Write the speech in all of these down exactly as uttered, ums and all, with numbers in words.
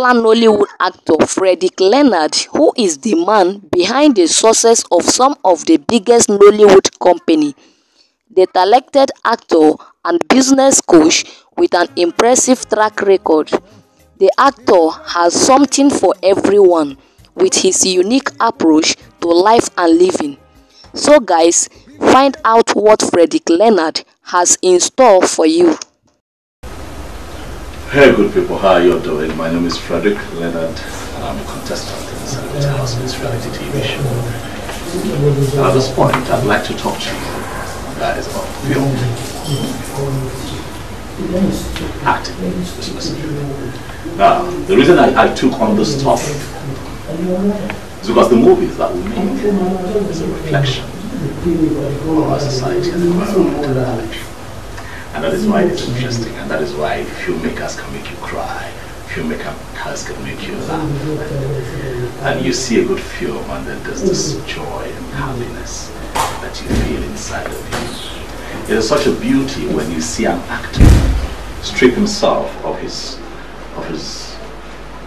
popular Nollywood actor Frederick Leonard, who is the man behind the success of some of the biggest Nollywood company. The talented actor and business coach with an impressive track record. The actor has something for everyone with his unique approach to life and living. So guys, find out what Frederick Leonard has in store for you. Hey good people, how are you doing? My name is Frederick Leonard and I'm a contestant in the Celebrity Housemate's reality T V show. And at this point, I'd like to talk to you that is about film. Acting, specifically. Now, the reason I, I took on this topic is because the movies that we make is a reflection of our society and environment and our life. And that is why it is interesting, and that is why filmmakers can make you cry, filmmakers can make you laugh. And you see a good film and then there's this joy and happiness that you feel inside of you. It is such a beauty when you see an actor strip himself of his of his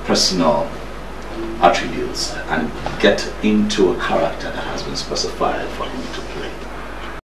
personal attributes and get into a character that has been specified for him to play.